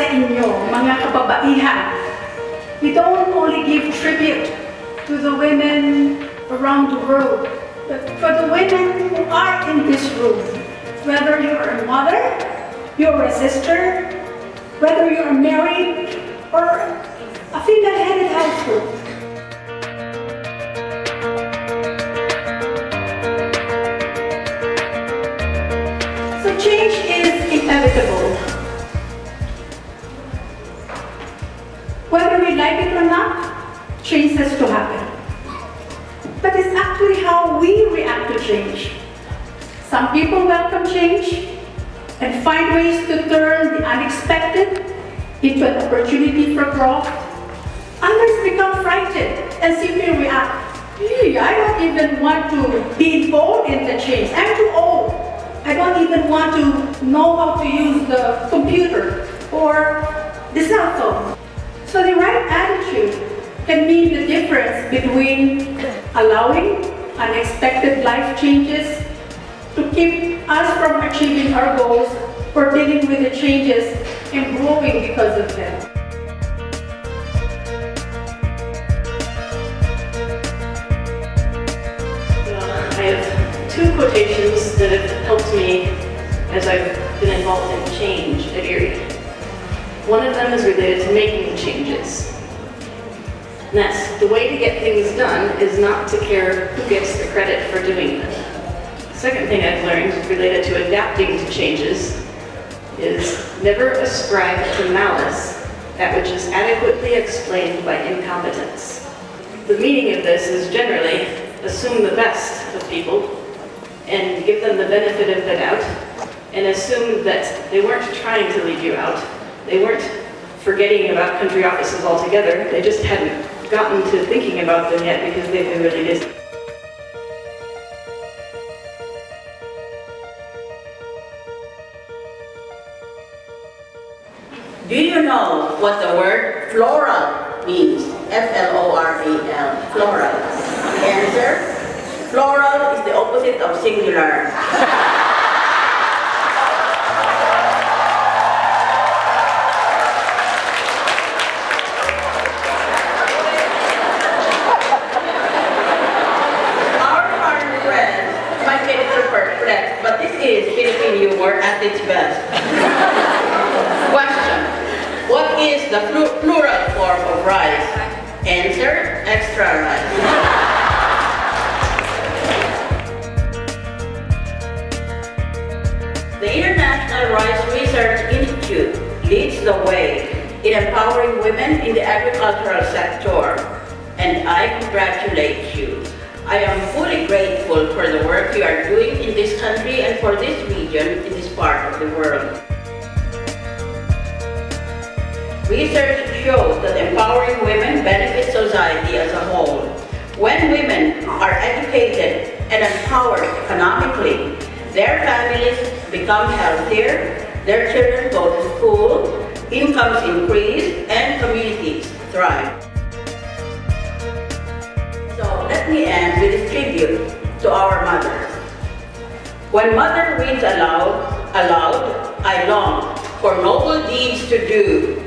sa inyo, mga kababaihan. We don't only give tribute to the women around the world, but for the women who are in this room, whether you're a mother, you're a sister, whether you're married, or a female-headed household. So change is inevitable. Whether we like it or not, change has to happen. But it's actually how we react to change. Some people welcome change and find ways to turn the unexpected into an opportunity for growth. Others become frightened and simply react, really, I don't even want to be involved in the change. I'm too old. I don't even want to know how to use the computer or the cell phone. So the right attitude can mean the difference between allowing unexpected life changes to keep us from achieving our goals or dealing with the changes and growing because of them. I have two quotations that have helped me as I've been involved in change at Erie. One of them is related to making changes. And that's, the way to get things done is not to care who gets the credit for doing them. Second thing I've learned related to adapting to changes is never ascribe to malice that which is adequately explained by incompetence. The meaning of this is generally assume the best of people and give them the benefit of the doubt and assume that they weren't trying to leave you out. They weren't forgetting about country offices altogether. They just hadn't gotten to thinking about them yet because they've been really busy. Do you know what the word floral means? F-L-O-R-A-L, floral. Answer? Floral is the opposite of singular. Our foreign friends might get super correct, but this is Filipino humor at its best. What is the plural form of rice? Answer, extra rice. The International Rice Research Institute leads the way in empowering women in the agricultural sector, and I congratulate you. I am fully grateful for the work you are doing in this country and for this region in this part of the world. Research shows that empowering women benefits society as a whole. When women are educated and empowered economically, their families become healthier, their children go to school, incomes increase, and communities thrive. So let me end with this tribute to our mothers. When mother reads aloud, I long for noble deeds to do.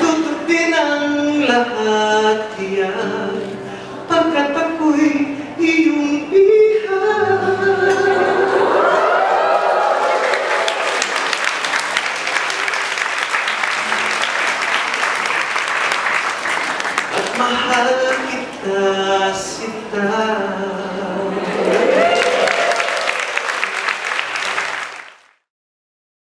tututin ang lahat iyan, pagkat ako'y iyong iha. Mahal kita, sita.